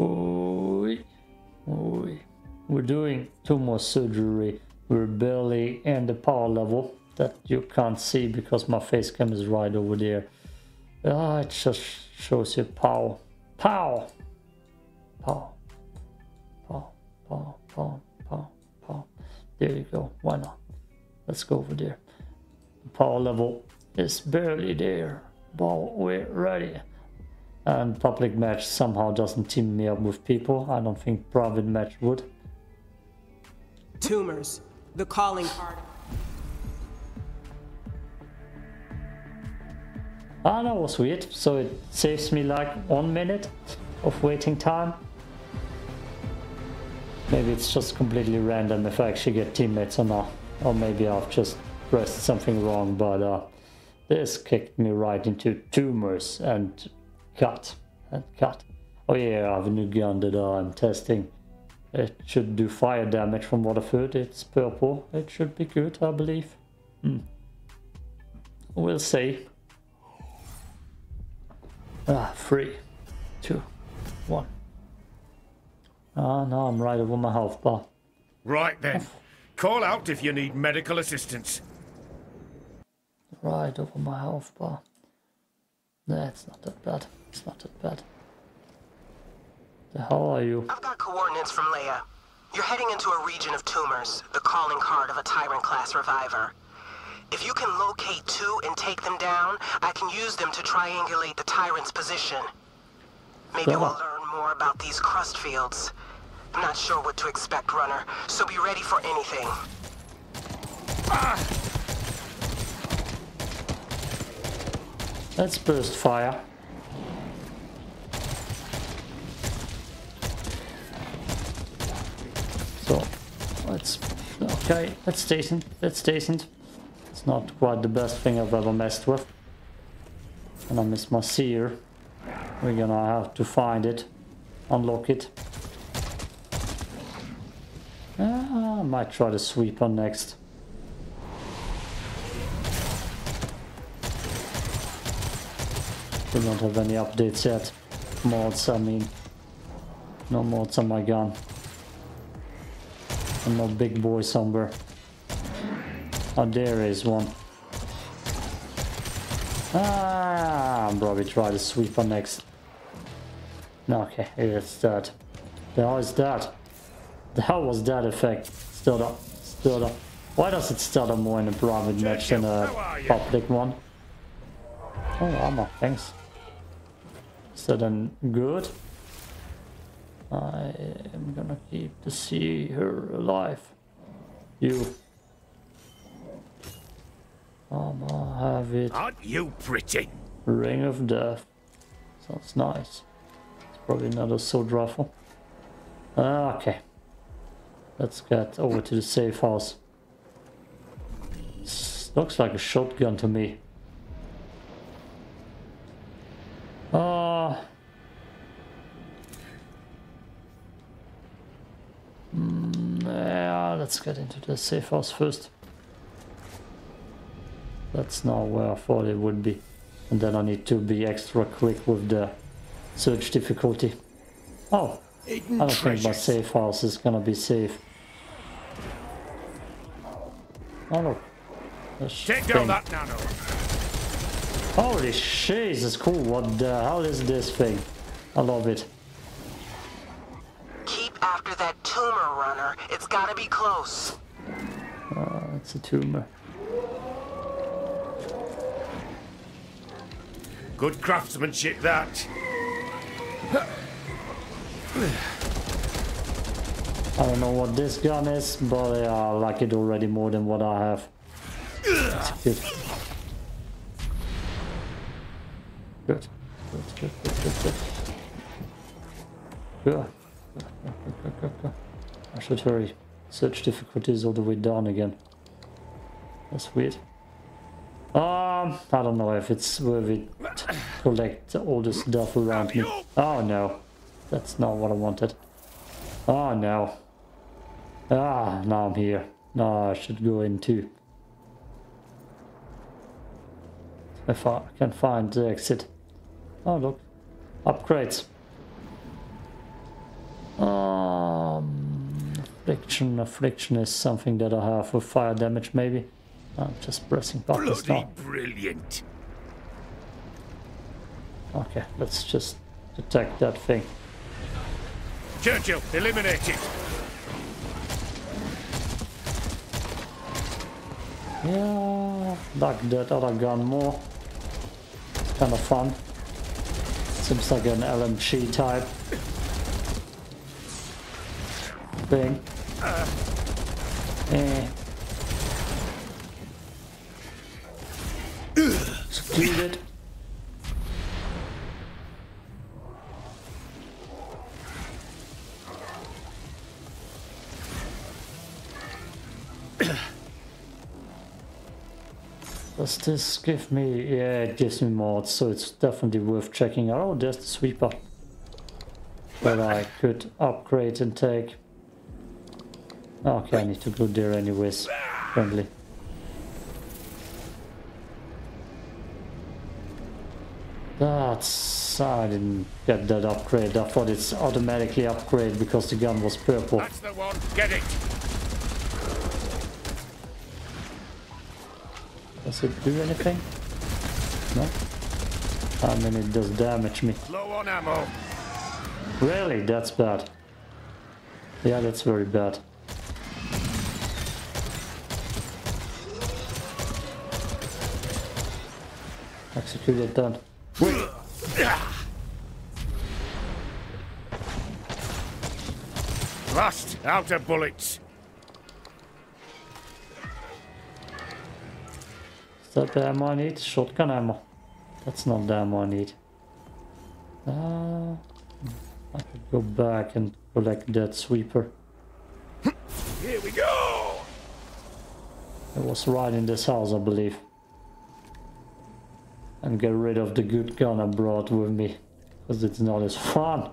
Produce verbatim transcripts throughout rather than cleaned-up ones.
Oi. Oi. We're doing two more surgery. We're barely in the power level that you can't see because my face cam is right over there. Ah, it just shows you power. Pow! Pow. Pow. Pow. Pow. Pow. Pow. There you go. Why not? Let's go over there. The power level is barely there, but we're ready. And public match somehow doesn't team me up with people. I don't think private match would. Tumors, the calling card. Ah, that was weird. So it saves me like one minute of waiting time. Maybe it's just completely random if I actually get teammates or not. Or maybe I've just pressed something wrong, but uh, this kicked me right into tumors and cut and cut. Oh yeah, I have a new gun that uh, I'm testing. It should do fire damage from what I've heard. It's purple. It should be good, I believe. Hmm. We'll see. Ah, three, two, one. Ah, no, I'm right over my health bar. Right then. Call out if you need medical assistance. Right over my health bar. Nah, it's not that bad. It's not that bad. The hell are you? I've got coordinates from Leia. You're heading into a region of tumors, the calling card of a Tyrant-class Reviver. If you can locate two and take them down, I can use them to triangulate the Tyrant's position. Maybe oh. we'll learn more about these crust fields. I'm not sure what to expect, Runner, so be ready for anything. Ah! Let's burst fire. So, let's, okay, that's decent, that's decent. It's not quite the best thing I've ever messed with. And I miss my seer. We're gonna have to find it, unlock it. Ah, I might try the sweeper next. We don't have any updates yet. Mods, I mean. No mods on my gun. I'm a big boy somewhere. Oh, there is one. Ah, I'll probably try the sweeper next. Okay, it's that. The hell is that? The hell was that effect? Stutter, stutter. Why does it stutter more in a private match than a public one? Oh, armor, thanks. Is that then good? I am gonna keep the seer alive. You. Um, I'll have it. Aren't you pretty? Ring of Death. Sounds nice. It's probably another sword rifle. Uh, okay. Let's get over to the safe house. This looks like a shotgun to me. Uh, mm, yeah, let's get into the safe house first. That's not where I thought it would be. And then I need to be extra quick with the search difficulty. Oh, I don't think my safe house is gonna be safe. Oh look. Take down that nano. Holy Jesus, cool. What the hell is this thing? I love it. Keep after that tumor, Runner. It's gotta be close. Oh, it's a tumor. Good craftsmanship, that. I don't know what this gun is, but yeah, I like it already more than what I have. That's good. Good. Good, good, good, good, good. Good. Good, good, good, good, good. I should hurry. Search difficulties all the way down again. That's weird. Um, I don't know if it's worth it to collect all this stuff around me. Oh no, that's not what I wanted. Oh no. Ah, now I'm here. No, I should go in too. If I can find the exit. Oh look, upgrades. Um, affliction, affliction is something that I have with fire damage, maybe. I'm just pressing buttons. Bloody now. Brilliant. Okay, let's just attack that thing. Churchill, eliminate it. Yeah, like that other gun more. It's kind of fun. Seems like an L M G type thing. Uh. Eh. Excluded. Does this give me... yeah, it gives me mods, so it's definitely worth checking out. Oh, there's the sweeper that I could upgrade and take. Okay, I need to go there anyways, friendly. That's... I didn't get that upgrade. I thought it's automatically upgrade because the gun was purple. That's the one. Get it! Does it do anything? No? I mean, it does damage me. Low on ammo. Really? That's bad. Yeah, that's very bad. Execute it then. Wait! Last out of bullets. Is that the ammo I need? Shotgun ammo. That's not the ammo I need. Uh, I could go back and collect that sweeper. Here we go! It was right in this house, I believe. And get rid of the good gun I brought with me. Because it's not as fun.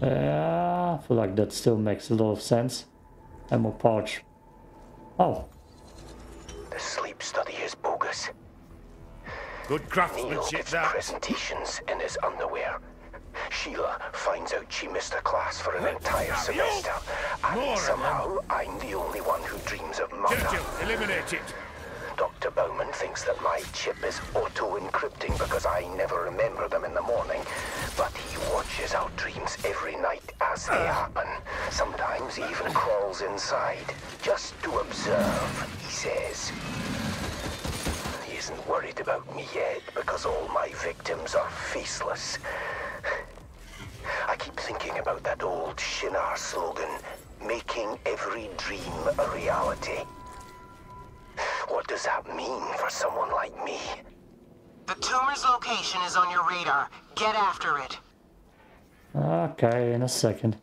Yeah, I feel like that still makes a lot of sense. Ammo pouch. Oh. The sleep study is bogus. Good craftsmanship, that. Presentations in his underwear. Sheila finds out she missed a class for an entire semester, and More somehow I'm the only one who dreams of murder. Churchill, eliminate it. Doctor Bowman thinks that my chip is auto-encrypting because I never remember them in the morning, but he watches our dreams every night as they happen. Sometimes he even crawls inside, just to observe, he says. He isn't worried about me yet because all my victims are faceless. I keep thinking about that old Shinar slogan, making every dream a reality. What does that mean for someone like me? The tumor's location is on your radar. Get after it. Okay, in a second.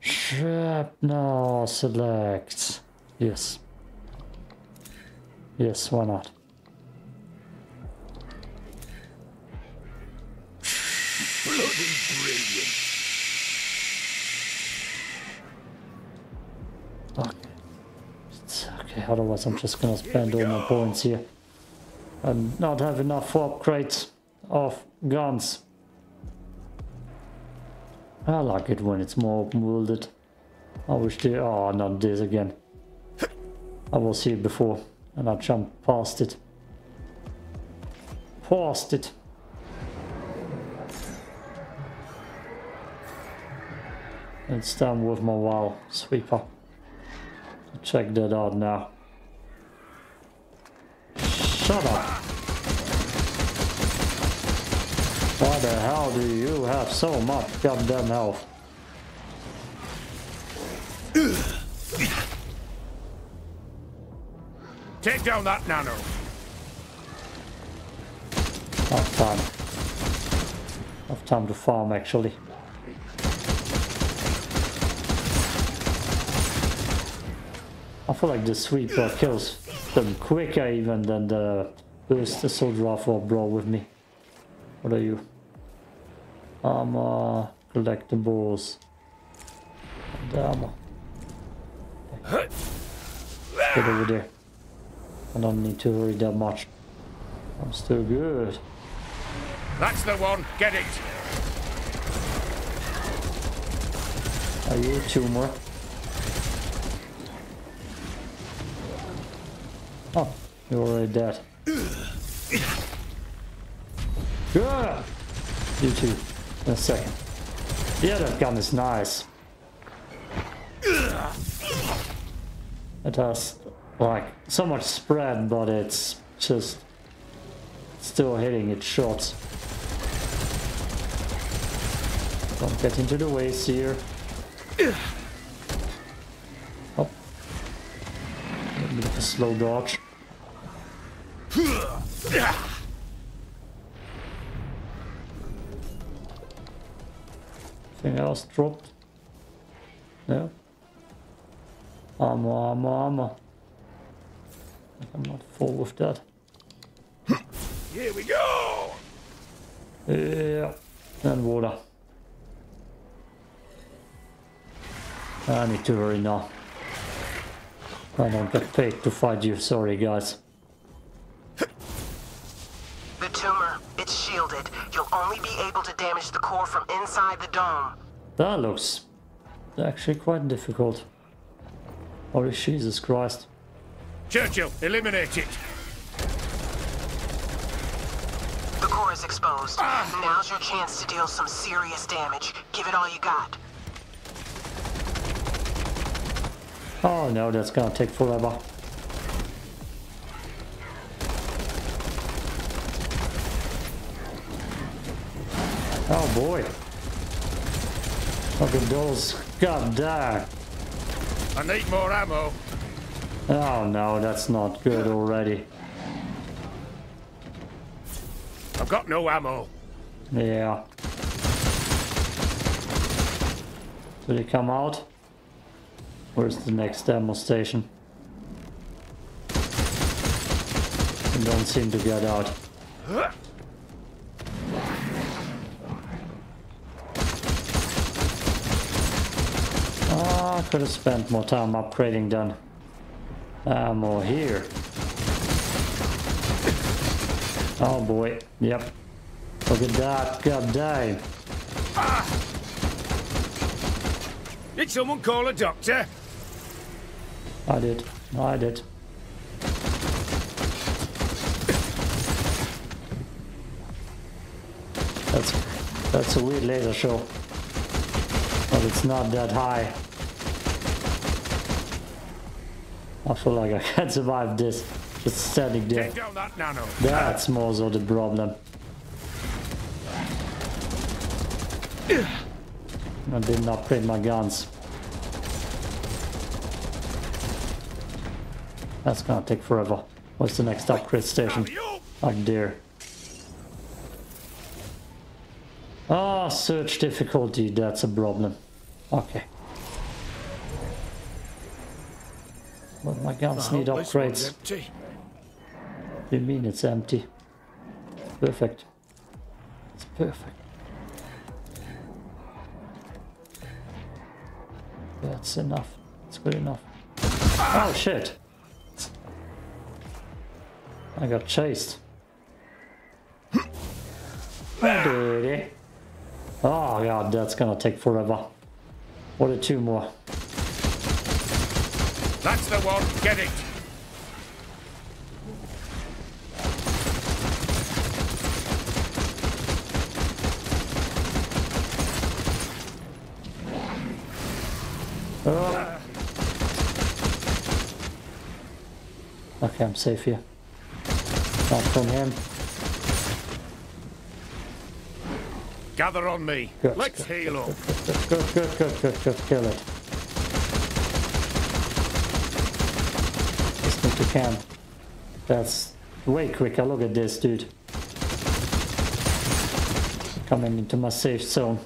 Shrapnel select. Yes. Yes, why not? Bloody brilliant. Okay. Okay, otherwise I'm just gonna spend all my points here and not have enough for upgrades of guns. I like it when it's more open-worlded. I wish they... oh, not this again. I was here before and I jumped past it. Past it. It's done with my wow sweeper. Check that out now. Shut up. Why the hell do you have so much goddamn health? Take down that nano. Enough time. Enough time to farm, actually. I feel like the sweeper kills them quicker even than the burst assault rifle brought with me. What are you? Armor, collectibles, and armor. Okay. Get over there. I don't need to hurry that much. I'm still good. That's the one. Get it. I need two more. Oh, you're already dead. Good! You too. In a second. Yeah, that gun is nice. It has, like, so much spread, but it's just still hitting its shots. Don't get into the waist here. Oh. A bit of a slow dodge. Anything else dropped? No? Armor, armor, armor. I'm not full with that. Here we go! Yeah, and water. I need to hurry now. I don't get paid to fight you, sorry guys. The tumor, it's shielded. You'll only be able to damage the core from inside the dome. That looks actually quite difficult. Holy Jesus Christ. Churchill, eliminate it! The core is exposed. Ah. Now's your chance to deal some serious damage. Give it all you got. Oh no, that's gonna take forever. Oh boy. Fucking dolls. God damn. I need more ammo. Oh no, that's not good already. I've got no ammo. Yeah. Did he come out? Where's the next ammo station? They don't seem to get out. Ah, oh, could have spent more time upgrading than ammo here. Oh boy, yep. Look at that, god damn. Ah. Did someone call a doctor? I did. I did. That's that's a weird laser show, but it's not that high. I feel like I can't survive this. Just standing there. Take down that nano. That's more so the problem. I didn't upgrade my guns. That's gonna take forever. What's the next upgrade station? Up there. Ah, search difficulty, that's a problem. Okay. But my guns need upgrades. What do you mean it's empty? It's perfect. It's perfect. That's enough. It's good enough. Oh shit! I got chased. Oh, dirty. Oh god, that's gonna take forever. What are two more? That's the one. Get it. Oh. Okay, I'm safe here. Not from him. Gather on me. Good, Let's good, heal up. Good, good, good, good, good, good, kill it. Just need to camp. That's way quicker. Look at this, dude. Coming into my safe zone.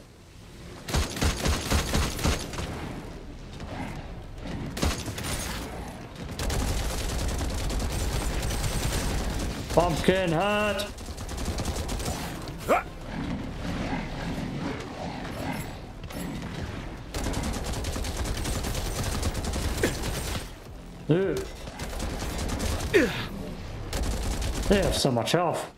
Pumpkin hut! Uh. Dude. Uh. They have so much health.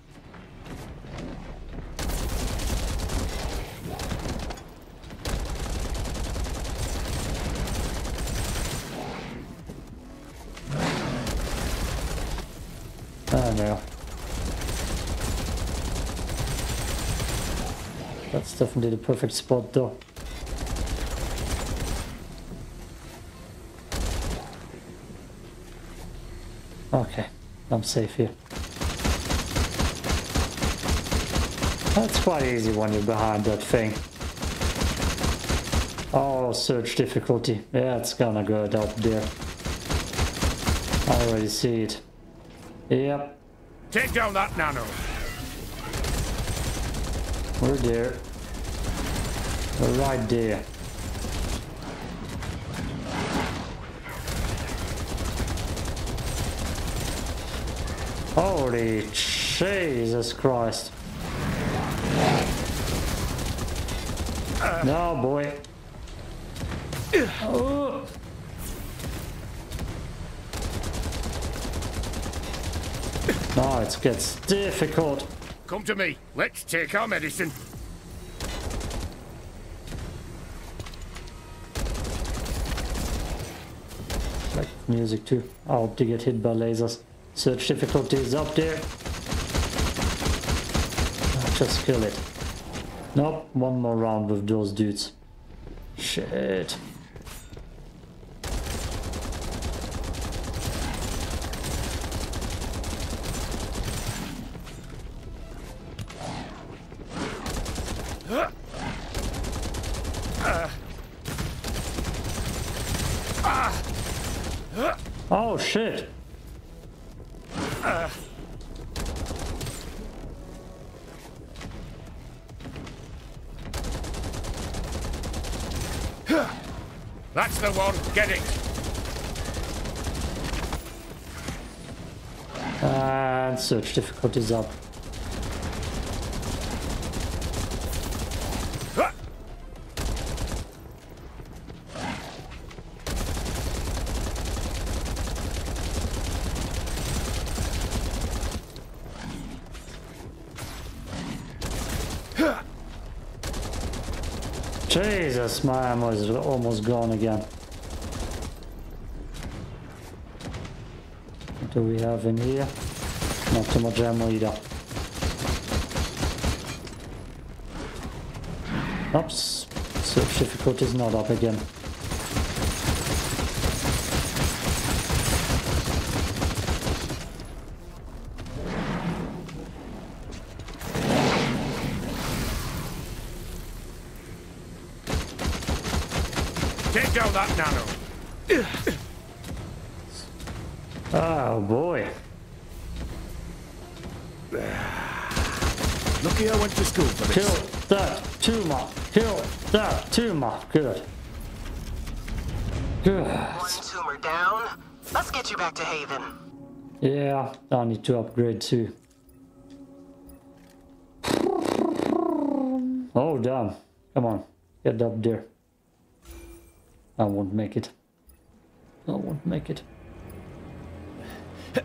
Oh no. That's definitely the perfect spot though. Okay, I'm safe here. That's quite easy when you're behind that thing. Oh, search difficulty. Yeah, it's gonna go up there. I already see it. Yep. Take down that nano. We're there. We're right there. Holy Jesus Christ. Uh. No, boy. Uh. Oh. Oh, it gets difficult. Come to me. Let's take our medicine. Like music too. I hope to get hit by lasers. Search difficulty is up there. I'll just kill it. Nope. One more round with those dudes. Shit. Oh shit! Uh. That's the one. Get it. And search difficulties up. Jesus, my ammo is almost gone again. What do we have in here? Not too much ammo either. Oops, search difficulty is not up again. Nano. Oh boy. Lucky I went to school for this. Kill that tumor. Kill that tumor. Good. Good. One tumor down. Let's get you back to Haven. Yeah, I need to upgrade too. Oh damn. Come on. Get up there. I won't make it. I won't make it. Come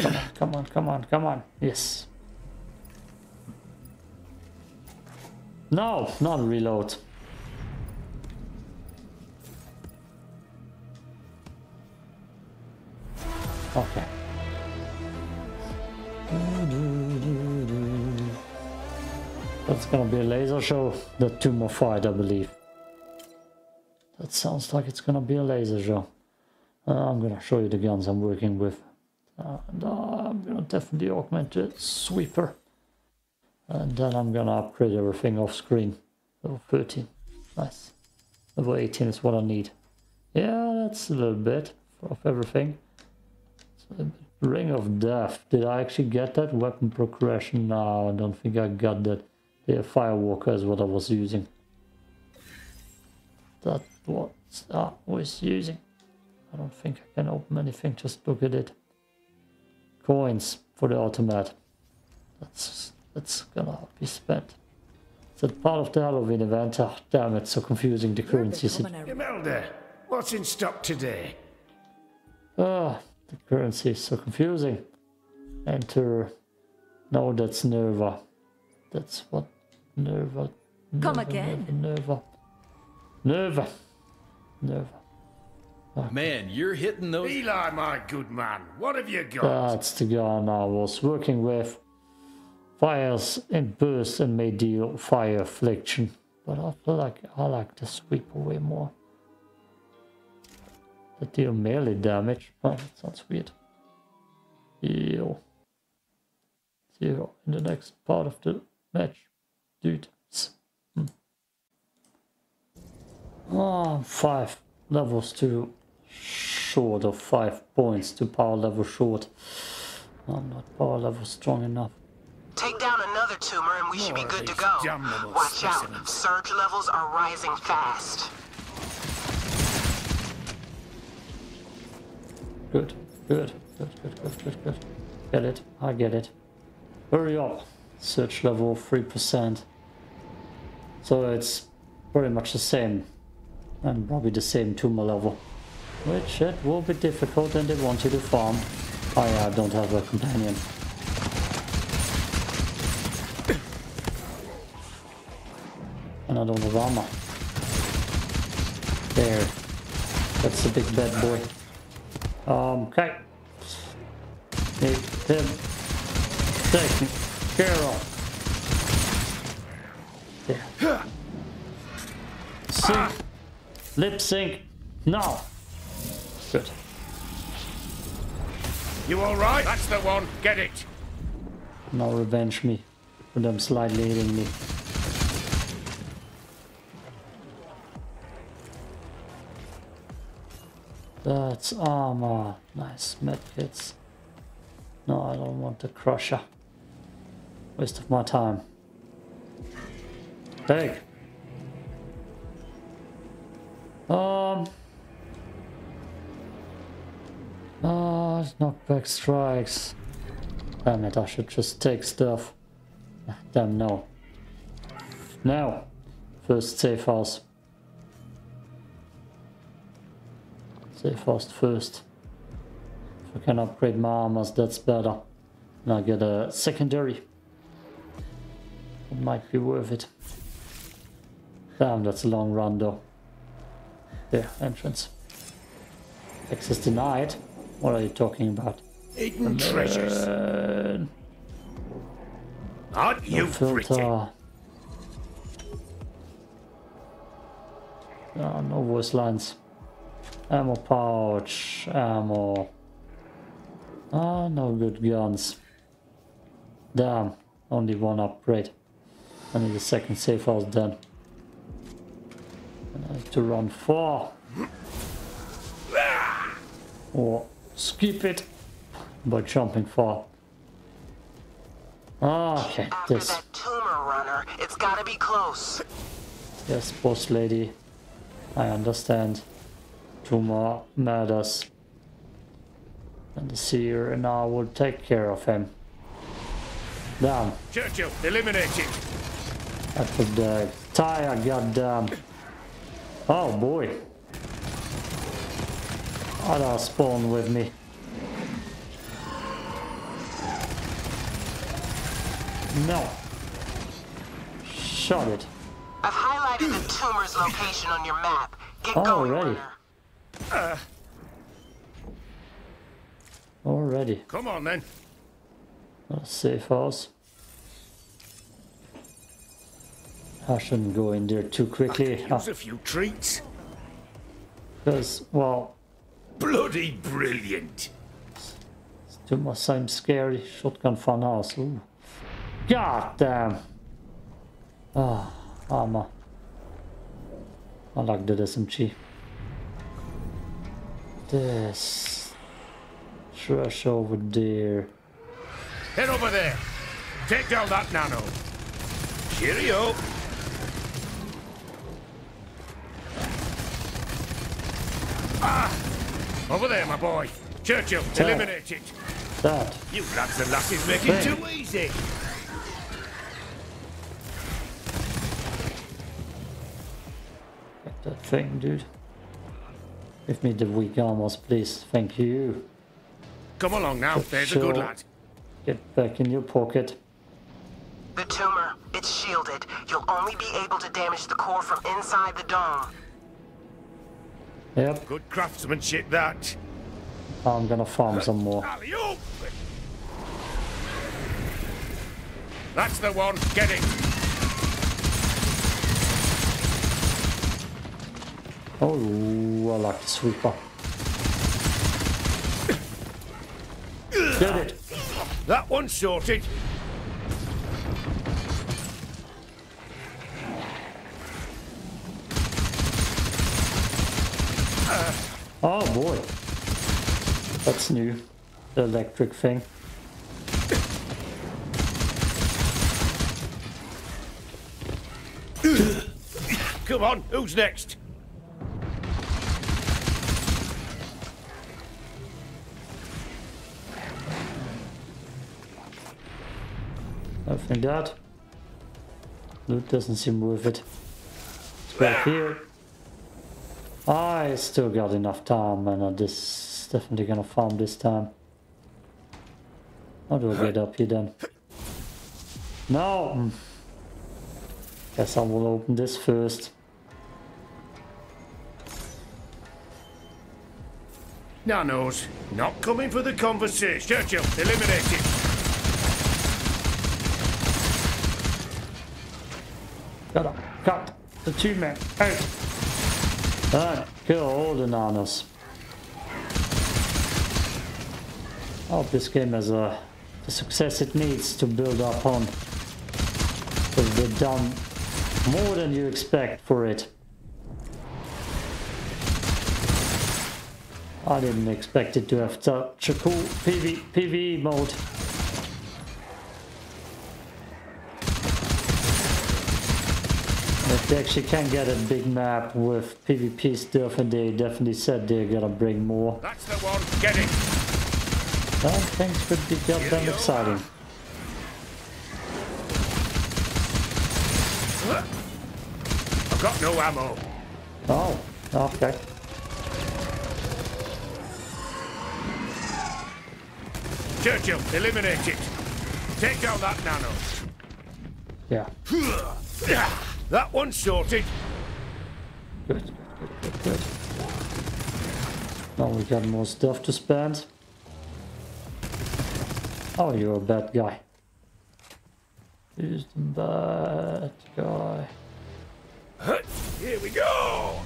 on, come on, come on, come on, come on. Yes. No, not reload. Okay. That's gonna be a laser show. The tumor fight, I believe. That sounds like it's gonna be a laser show. Uh, I'm gonna show you the guns I'm working with. Uh, and, uh, I'm gonna definitely augment the sweeper. And then I'm gonna upgrade everything off screen. Level thirteen. Nice. Level eighteen is what I need. Yeah, that's a little bit of everything. So, Ring of Death. Did I actually get that? Weapon progression? No, I don't think I got that. The Firewalker is what I was using. That what I was using. I don't think I can open anything, just look at it. Coins for the automat. That's that's gonna be spent. Is that part of the Halloween event? Ah, oh, damn, it's so confusing, the currencies. Imelda, what's in stock today? Ah, the currency is so confusing. Enter. No, that's Nerva. That's what Nerva. Nerva Come again. Nerva. Nerva. Nerva. Man, you're hitting those... Eli, my good man, what have you got? That's the gun I was working with. Fires and bursts and may deal fire affliction. But I feel like I like the sweeper way more. That deal melee damage. Oh, that sounds weird. Deal zero in the next part of the match. Dude. Hmm. Oh, five levels to short, or five points to power level short. I'm not power level strong enough. Take down another tumor and we should be good to go. Watch out, surge levels are rising fast. Good, good, good, good, good, good, good. Get it, I get it. Hurry up. Surge level three percent. So it's pretty much the same. And probably the same tumor level. Which it will be difficult and they want you to farm. I uh, don't have a companion. And I don't have armor. There. That's a big bad boy. Um, okay. Take him. Take me. Carol. There. Sync. Ah. Lip sync. No. Good. You alright? That's the one. Get it. Now revenge me for them slightly hitting me. That's armor. Nice medkits. No, I don't want the crusher. Waste of my time. Take. Um. Ah, uh, knockback strikes. Damn it! I should just take stuff. Damn no. Now, first safe house. Fast first. If I can upgrade my armors, that's better. And I get a secondary. It might be worth it. Damn, that's a long run though. There, entrance. Access denied. What are you talking about? Hidden treasures. Then... Not you, no filter. Oh, no voice lines. Ammo pouch, ammo. Ah, no good guns. Damn, only one upgrade. I need a second safe house then. I have to run four. Or skip it by jumping far. Ah, okay, after this. That tumor runner, it's gotta be close. Yes, boss lady. I understand. Tumor murders, and the seer and I will take care of him. Damn. Churchill, eliminate him. I put the tire, goddamn. Oh boy. Other spawn with me. No. Shot it. I've highlighted the tumor's location on your map. Get going. Already. Uh. Already. Come on then. A safe house. I shouldn't go in there too quickly. I use a few treats. Because, well, bloody brilliant. It's too much. Same scary shotgun fun house. Ooh. God damn. Ah, oh, armor. I like that S M G. This trash over there. Head over there. Take down that nano. Cheerio. Ah, over there, my boy. Churchill, that. Eliminate it. That. You lads and lasses make it too easy. Get that thing, dude. Give me the weak armors, please. Thank you. Come along now. But there's sure. A good lad. Get back in your pocket. The tumor. It's shielded. You'll only be able to damage the core from inside the dome. Yep. Good craftsmanship, that. I'm gonna farm some more. That's the one. Get it. Oh, I like the sweeper. Get it. That one's sorted. Oh boy. That's new. The electric thing. Come on, who's next? Nothing that. Loot doesn't seem worth it. It's back here. I still got enough time, and I just... definitely gonna farm this time. How do I get up here then? No! Guess I will open this first. Nanos, not coming for the conversation. Churchill, eliminate it. Got up, cut the two men out. Alright, kill all the Nanos. I hope this game has a, the success it needs to build up on. Because they've done more than you expect for it. I didn't expect it to have such a cool P V P V E mode. If they actually can get a big map with P V P stuff, and they definitely said they're gonna bring more. That's the one, get it! Well, things could be goddamn exciting. I've got no ammo. Oh, okay. Churchill, eliminate it. Take out that Nano. Yeah. That one's sorted. Good, good, good, good, good. Now we got more stuff to spend. Oh, you're a bad guy. Who's the bad guy? Here we go!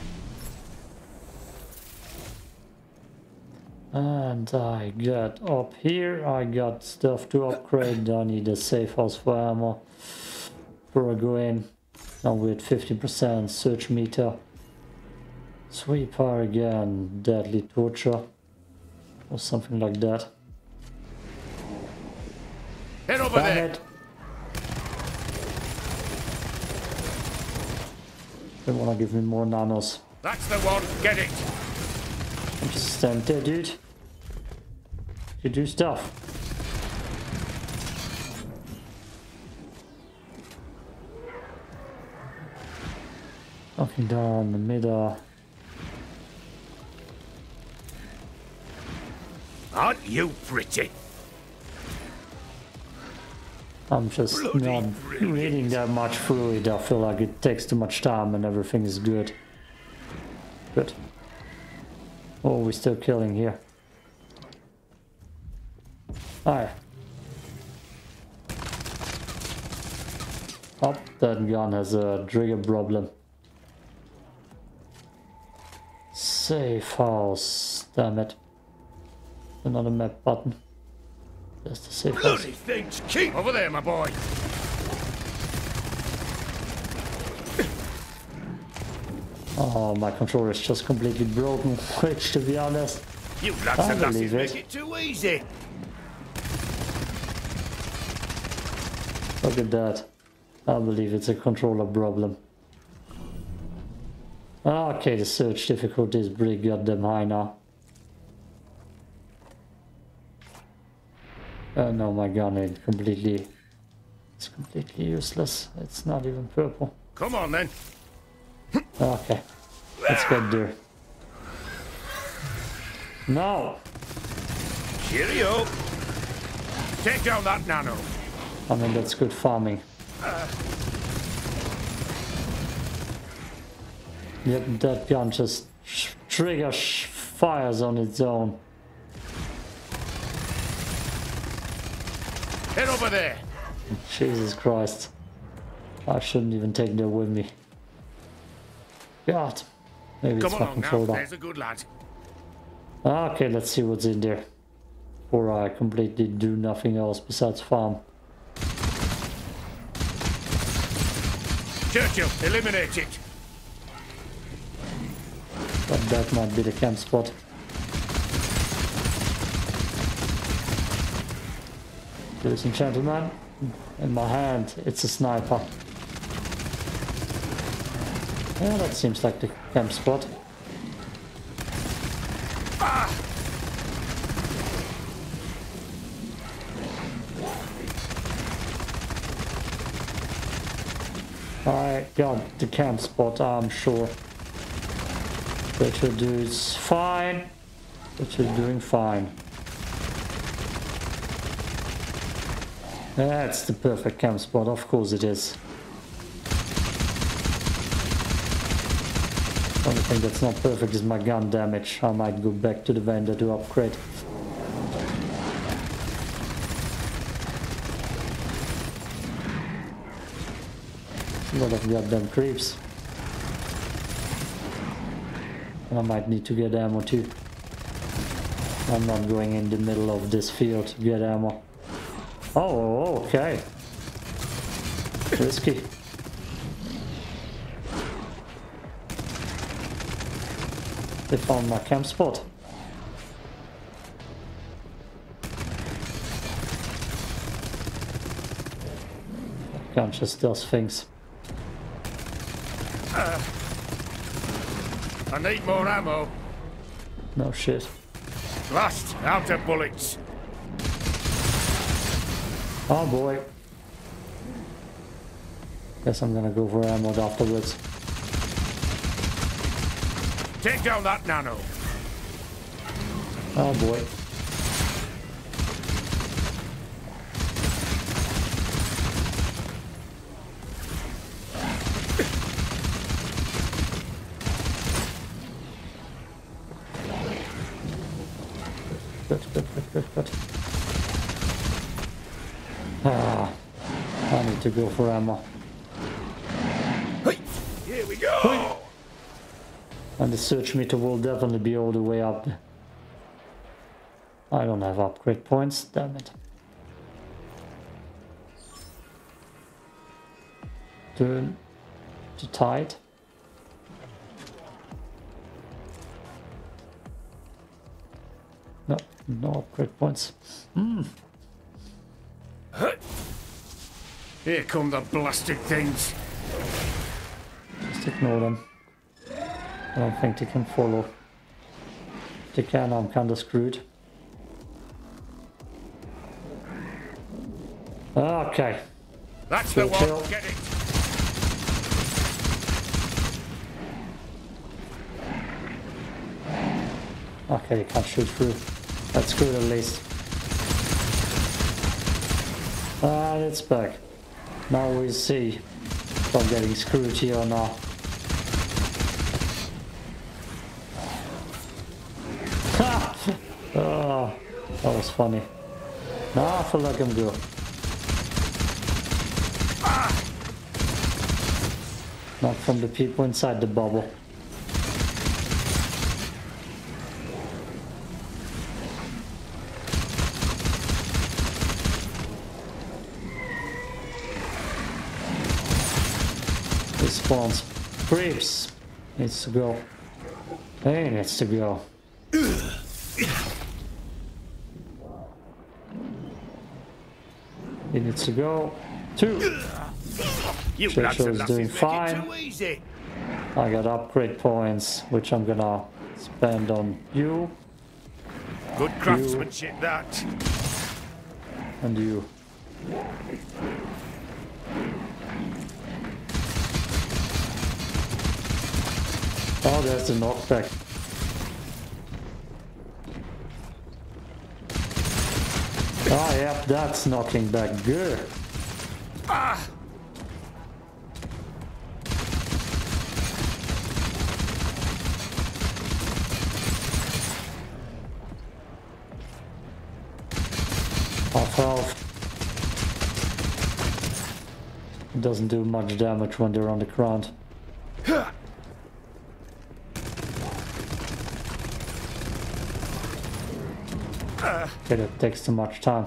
And I got up here. I got stuff to upgrade. I need a safe house for ammo. Before I go in. Now we're at fifty percent. Search meter. Sweeper again. Deadly torture. Or something like that. Head over Damn there! It. They want to give me more Nanos. That's the one, get it! I'm just stand there, dude. You do stuff. Knocking down the middle. Aren't you pretty? I'm just Bloody not brilliant. reading that much through it. I feel like it takes too much time and everything is good. Good. Oh, we're still killing here. Alright. Oh, that gun has a trigger problem. Safe house. Damn it. Another map button. That's the safe house. Bloody things! Keep over there, my boy! Oh, my controller is just completely broken, which, to be honest, you lads and lasses make it too easy! Look at that. I believe it's a controller problem. Okay, the search difficulty is pretty goddamn high now. Uh, no, my gun is completely, it's completely useless. It's not even purple. Come on, then. Okay. Let's get there. No. Cheerio. Take down that Nano. I mean, that's good farming. Uh. Yep, that gun just trigger sh fires on its own. Head over there! Jesus Christ. I shouldn't even take that with me. God. Maybe Come it's my controller. There's a good lad. Okay, let's see what's in there. Or I completely do nothing else besides farm. Churchill, eliminate it. But that might be the camp spot. Ladies and gentlemen, in my hand, it's a sniper. Yeah, that seems like the camp spot. Ah! I got the camp spot, I'm sure. That you're doing fine. That you're doing fine. That's the perfect camp spot, of course it is. Only thing that's not perfect is my gun damage. I might go back to the vendor to upgrade. A lot of goddamn creeps. I might need to get ammo too. I'm not going in the middle of this field to get ammo. Oh, okay. Risky. They found my camp spot. That gun just does things. Uh. I need more ammo. No shit. Last out of bullets. Oh boy. Guess I'm gonna go for ammo afterwards. Take down that nano. Oh boy. Good, good, good, good, good. Ah, I need to go for ammo. Hey, here we go. Hey. And the search meter will definitely be all the way up. I don't have upgrade points, damn it. Turn to tide. No, no upgrade points. Mm. Here come the blasted things. Just ignore them. I don't think they can follow. If they can, I'm kinda screwed. Okay. That's the one. Get it. Okay, they can't shoot through. That's good at least. And it's back. Now we see if I'm getting screwed here or not. Ha! Oh, that was funny. Now I feel like I'm good. Not from the people inside the bubble. Spawns. Creeps. Needs to go. Hey, needs to go. He needs to go. Two. Churchill is doing fine. I got upgrade points, which I'm gonna spend on you. Good craftsmanship, you, that. And you. Oh, there's the knockback. Ah, oh, yep, that's knocking back. Good. Ah. twelve. It doesn't do much damage when they're on the ground. Okay, that takes too much time.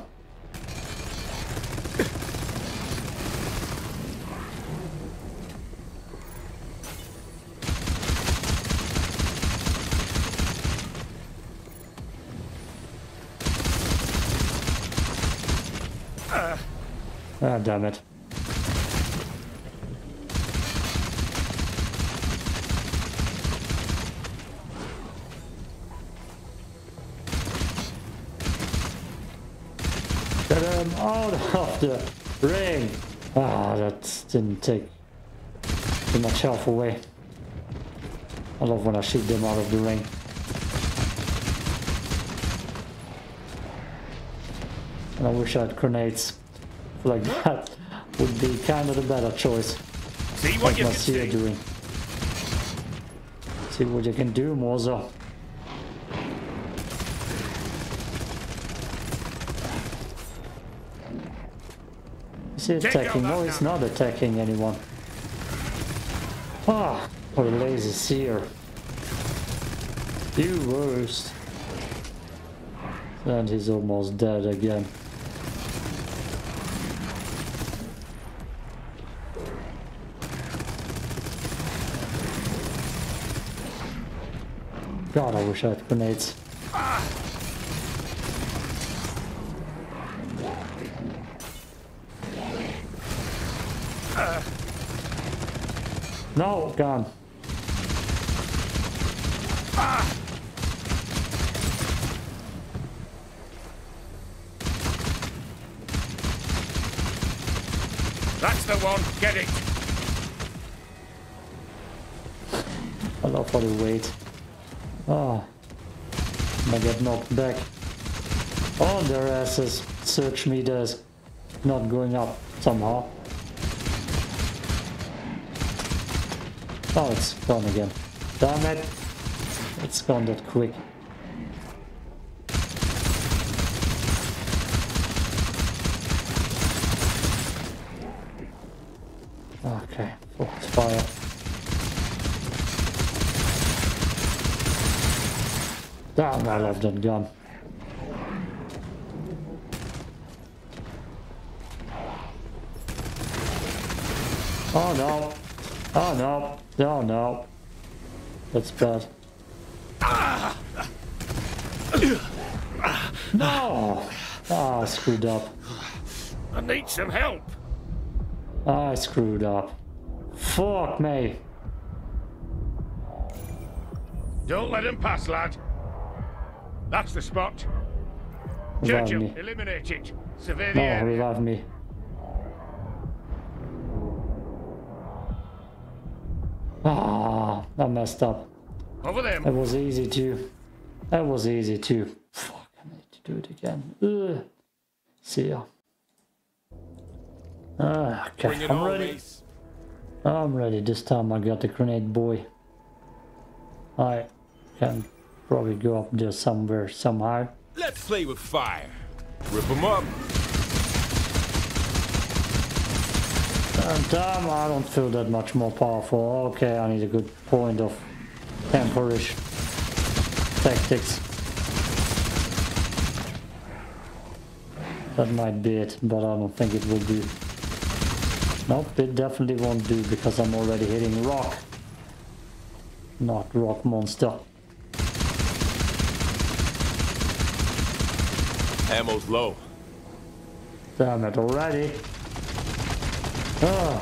Ah, damn it. Get him out of the ring! Ah, that didn't take too much health away. I love when I shoot them out of the ring. And I wish I had grenades. Like that would be kind of the better choice. See what you can see. Doing. See what you can do, Mozo. Is he attacking? No, he's not attacking anyone. Ah, what a lazy seer. You worst. And he's almost dead again. God, I wish I had grenades. Ah. Uh. No, gone. Ah. That's the one. Get it. I love how they wait. Oh, I get knocked back. Oh, their asses. Search meters not going up somehow. Oh, it's gone again. Damn it. It's gone that quick. Okay, focus fire. Damn, I love that gun. Oh no. Oh no. Oh no. That's bad. No! Ah, I screwed up. I need some help. I screwed up. Fuck me. Don't let him pass, lad. That's the spot. Revive Churchill, me. Eliminate it. Survey the area. No, revive me. Ah, I messed up. Over them. That was easy too. That was easy too. Fuck, I need to do it again. Ugh. See ya. Ah, okay, I'm ready. Ways. I'm ready. This time I got the grenade boy. I can probably go up there somewhere, somehow. Let's play with fire. Rip them up. And damn, I don't feel that much more powerful. Okay, I need a good point of temperish tactics. That might be it, but I don't think it will do. Nope, it definitely won't do because I'm already hitting rock. Not rock monster. Ammo's low. Damn it already. Ah.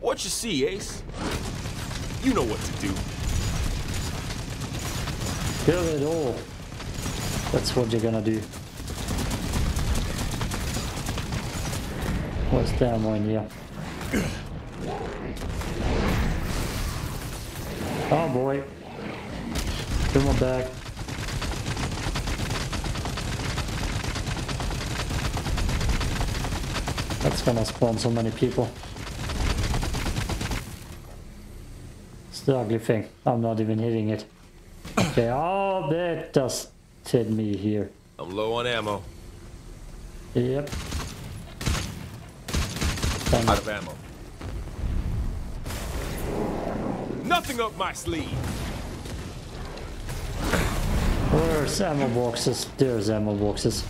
What you see, Ace? You know what to do. Kill it all. That's what you're gonna do. What's the ammo in here? Oh boy. Come on back. That's gonna spawn so many people. It's the ugly thing. I'm not even hitting it. Okay, oh, that just hit me here. I'm low on ammo. Yep. Done. Out of ammo. Nothing up my sleeve. Where's ammo boxes? There's ammo boxes.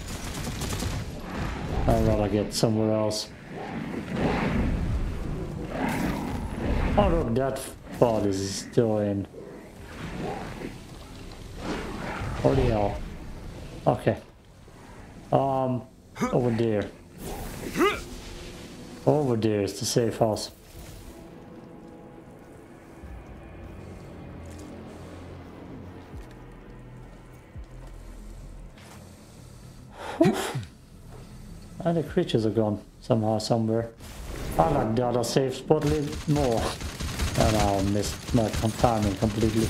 I'd rather get somewhere else. Oh look, that body is still in. What the hell? Okay. Um, over there. Over there is the safe house. And the creatures are gone somehow, somewhere. I like the other safe spot more. And I missed my timing completely.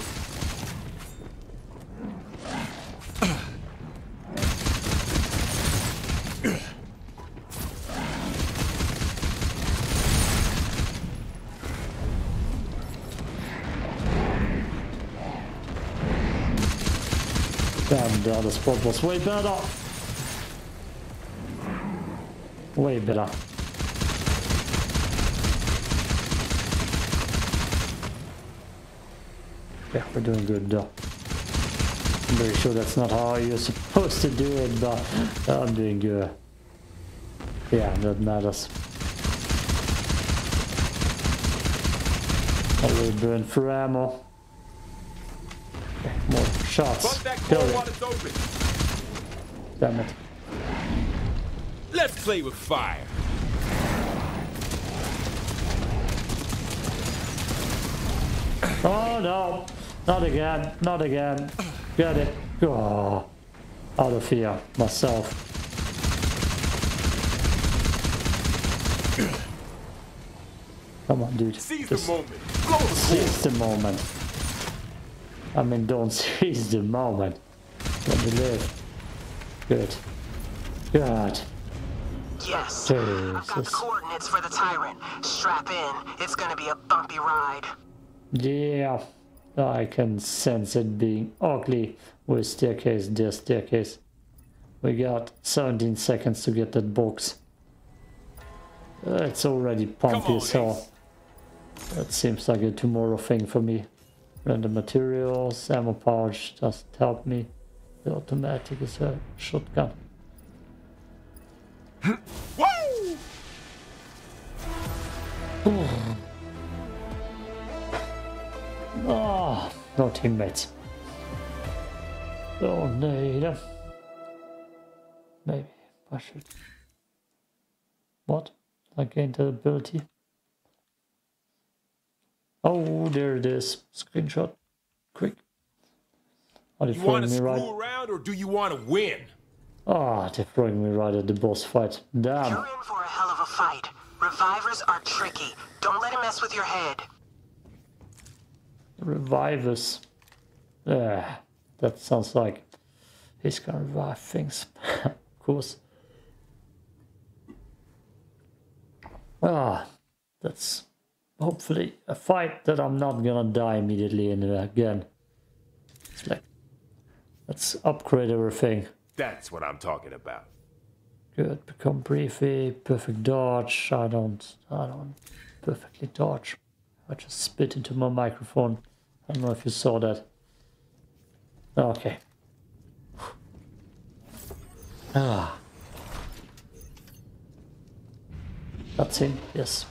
Damn, the other spot was way better. Way better. Yeah, we're doing good though. I'm pretty sure that's not how you're supposed to do it, but I'm doing good. Yeah, that matters. I will burn for ammo. Okay, more shots. Kill it. Damn it. Let's play with fire. Oh no! Not again! Not again! Get it! Oh, out of here, myself. Come on, dude. Seize Just the moment. Seize the moment. I mean, don't seize the moment. Let me live. Good. Good. Yes, Jesus. I've got the coordinates for the Tyrant. Strap in. It's gonna be a bumpy ride. Yeah, I can sense it being ugly with staircase, their staircase. We got seventeen seconds to get that box. Uh, it's already pumpy as hell. That seems like a tomorrow thing for me. Random materials, ammo pouch doesn't help me. The automatic is a shotgun. Oh, no teammates. Don't need them. Maybe I should. What? I gained the ability. Oh, there it is. Screenshot. Quick. Are they throwing me right? You want to screw around or do you want to win? Ah, oh, they're throwing me right at the boss fight. Damn. You're in for a hell of a fight. Revivers are tricky. Don't let him mess with your head. Revivers. Yeah, that sounds like he's gonna revive things, of course. Ah, that's hopefully a fight that I'm not gonna die immediately in again. It's like, let's upgrade everything. That's what I'm talking about. Good, become briefy, perfect dodge. I don't, I don't perfectly dodge. I just spit into my microphone. I don't know if you saw that. Okay. Ah. That's him, yes.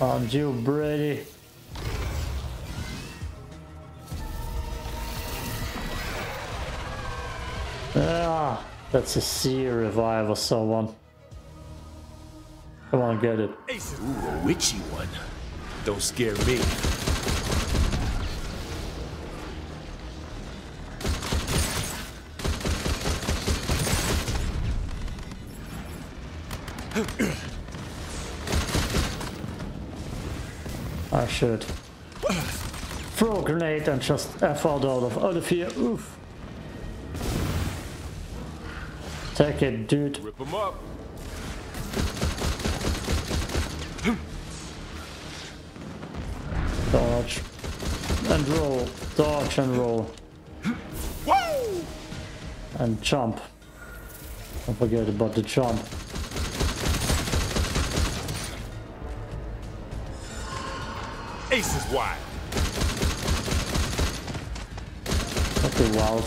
Aren't you Brady? Ah, that's a sea revive or someone. Come on, get it. Ooh, a witchy one. Don't scare me. I should throw a grenade and just F out of out of here. Oof. Take it, dude. Rip him up. Dodge and roll. Dodge and roll. and jump. Don't forget about the jump. Ace is wide. Okay, wow.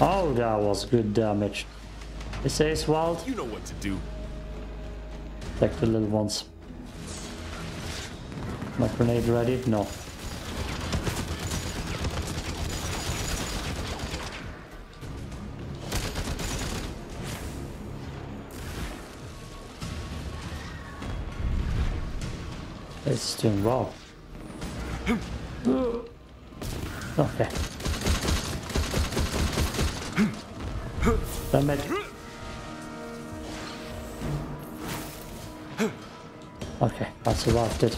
Oh, that was good damage. Is Ace wild? You know what to do. Attack the little ones. My grenade ready? No. It's doing well. Okay. Damn it. Okay, I survived it.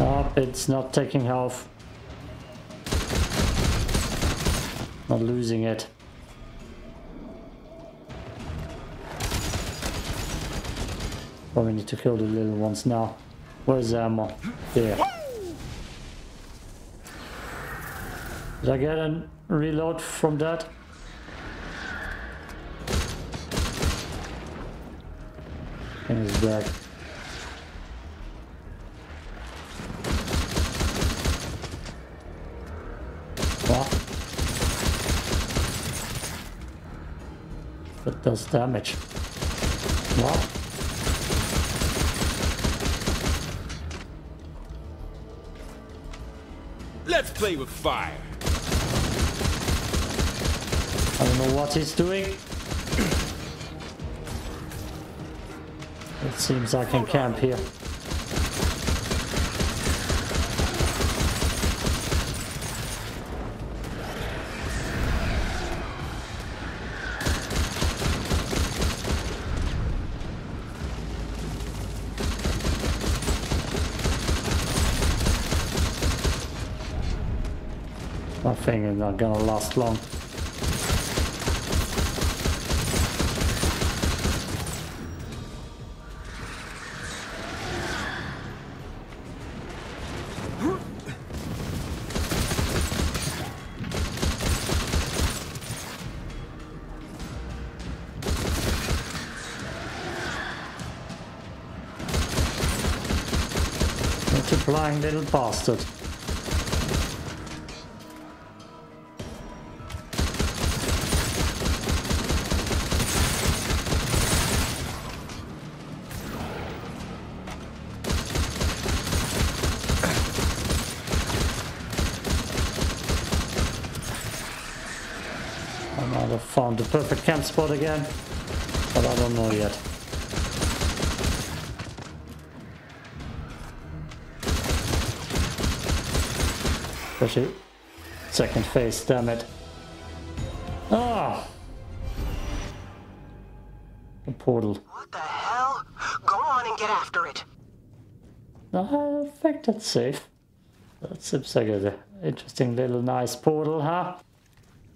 Oh, it's not taking health. Not losing it. Well, we need to kill the little ones now. Where's the ammo? There. Did I get a reload from that? And he's dead. What? That does damage. What? Let's play with fire. I don't know what he's doing. It seems I can camp here. I think it's not gonna last long. Multiplying little bastard. Found the perfect camp spot again, but I don't know yet. Especially second phase, damn it. Ah! The portal. What the hell? Go on and get after it. No, I think that's safe. That seems like an interesting little nice portal, huh?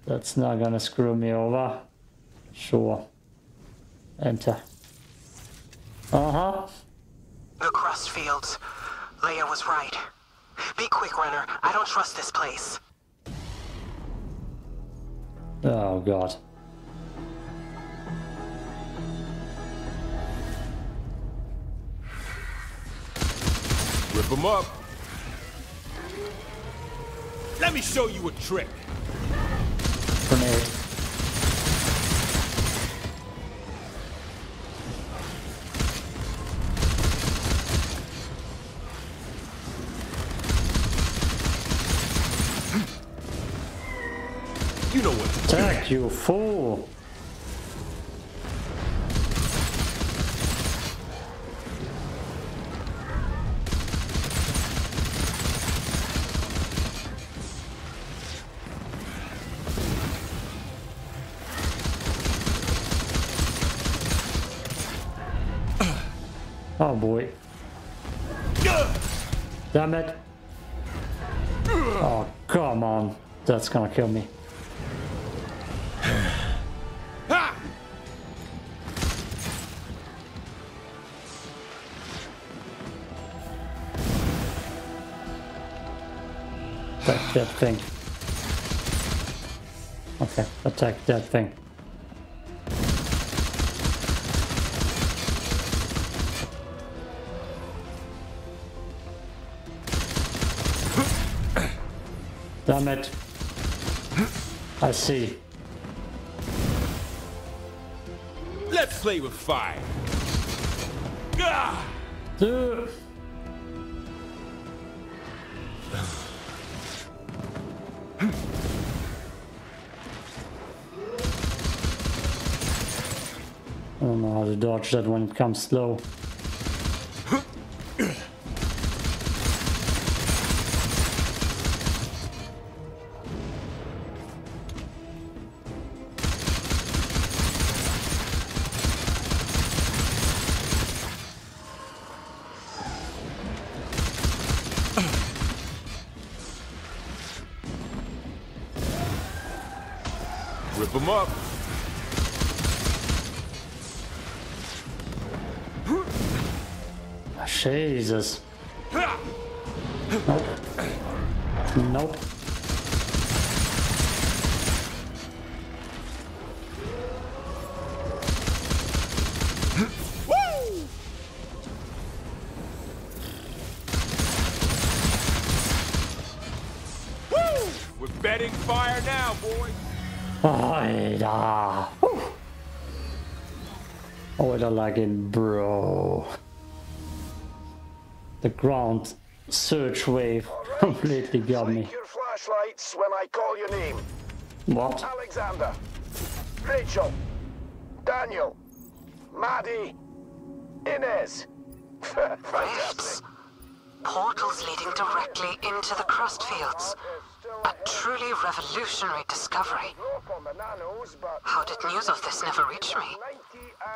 That's not gonna screw me over. Sure. Enter. Uh-huh. The crust fields. Leia was right. Be quick, Renner. I don't trust this place. Oh, God. Rip them up. Let me show you a trick. Grenade. You know what to do. Attack, you fool. Oh boy. Damn it. Oh, come on. That's gonna kill me. Attack that thing. Okay, attack that thing. Damn it. I see. Let's play with fire. Dude. I don't know how to dodge that when it comes slow. Up. Jesus. Nope. Nope. We're betting fire now, boys. Oh, I don't like it, bro. The ground search wave right. Completely got me. Your flashlights when I call your name. What? Alexander, Rachel, Daniel, Maddie, Inez. Rifts. Portals leading directly into the crust fields. A truly revolutionary discovery. How did news of this never reach me?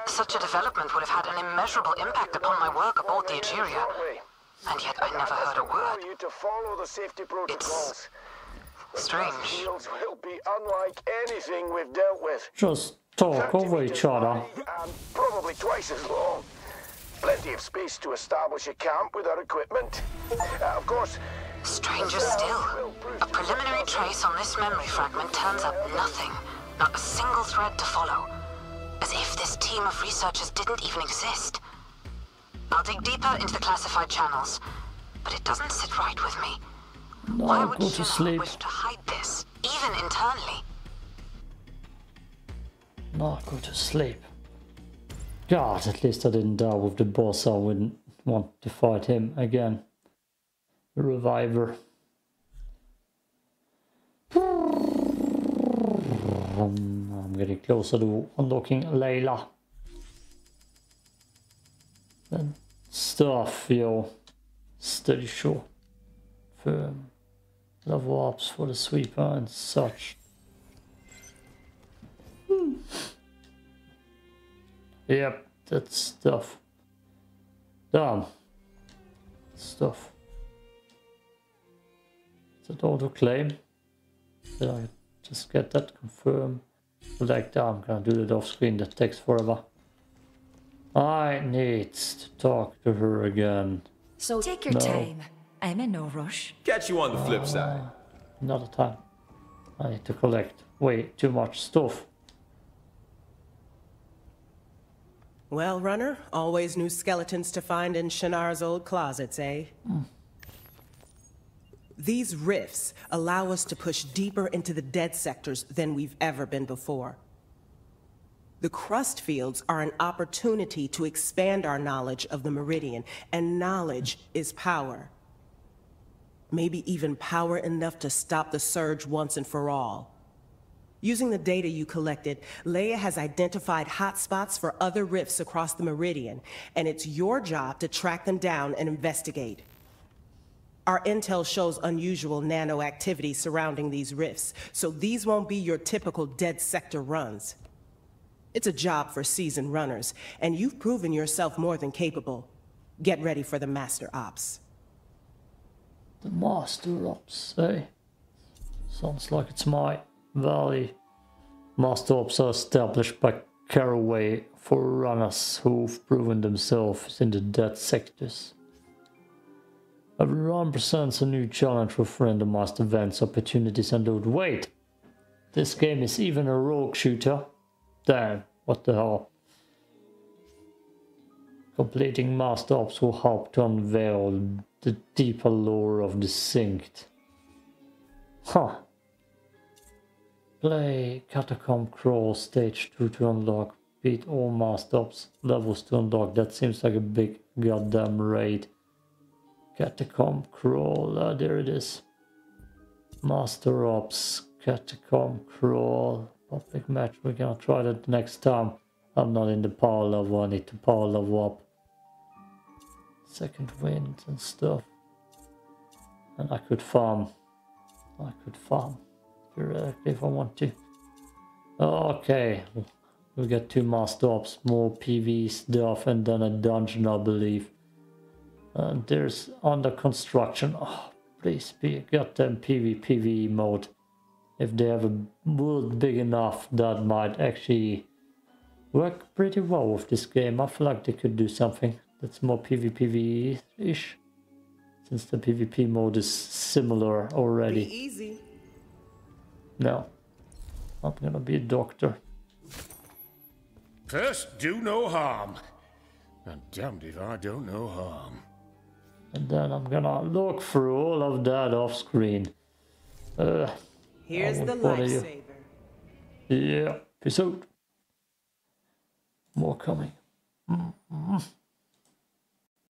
Such a development would have had an immeasurable impact upon my work aboard the Ageria, and yet I never heard a word. It's strange. Just talk over each other. Probably twice as long. Plenty of space to establish a camp with our equipment. Uh, of course. Stranger still, a preliminary trace on this memory fragment turns up nothing, not a single thread to follow, as if this team of researchers didn't even exist. I'll dig deeper into the classified channels, but it doesn't sit right with me. No, why would Shinar wish to hide this, even internally? Not go to sleep. God, at least I didn't die with the boss. I wouldn't want to fight him again. Reviver. I'm getting closer to unlocking Leia. Then stuff, yo. Steady shore. Firm. Level ups for the sweeper and such. Hmm. Yep, that's stuff. Damn. Stuff. That auto claim. Did I just get that? Confirm. Like that, I'm gonna do that off screen. That takes forever. I need to talk to her again. So take your no. time. I'm in no rush. Catch you on the flip uh, side. Another time. I need to collect way too much stuff. Well, runner, always new skeletons to find in Shinar's old closets, eh? Mm. These rifts allow us to push deeper into the dead sectors than we've ever been before. The crust fields are an opportunity to expand our knowledge of the Meridian, and knowledge is power. Maybe even power enough to stop the surge once and for all. Using the data you collected, Leia has identified hotspots for other rifts across the Meridian, and it's your job to track them down and investigate. Our intel shows unusual nano activity surrounding these rifts, so these won't be your typical dead sector runs. It's a job for seasoned runners, and you've proven yourself more than capable. Get ready for the Master Ops. The Master Ops, eh? Sounds like it's my valley. Master Ops are established by Caraway for runners who've proven themselves in the dead sectors. Everyone presents a new challenge with randomized events, opportunities and loot. Wait! This game is even a rogue shooter? Damn, what the hell. Completing Master Ops will help to unveil the deeper lore of the Synced. Huh. Play Catacomb Crawler Stage two to unlock. Beat all Master Ops levels to unlock. That seems like a big goddamn raid. Catacomb Crawler, there it is. Master Ops, Catacomb Crawler, public match. We're gonna try that next time. I'm not in the power level, I need to power level up. Second wind and stuff. And I could farm. I could farm theoretically if I want to. Okay, we got two Master Ops, more P V stuff, and then a dungeon, I believe. And there's under construction. Oh, please be a goddamn P V P V mode. If they have a world big enough, that might actually work pretty well with this game. I feel like they could do something that's more P V P V-ish. Since the P V P mode is similar already. Be easy. No. I'm gonna be a doctor. First, do no harm. And damned if I don't know harm. And then I'm gonna look through all of that off screen. Uh, Here's the lifesaver. You. Yeah, peace out. More coming. Mm-hmm.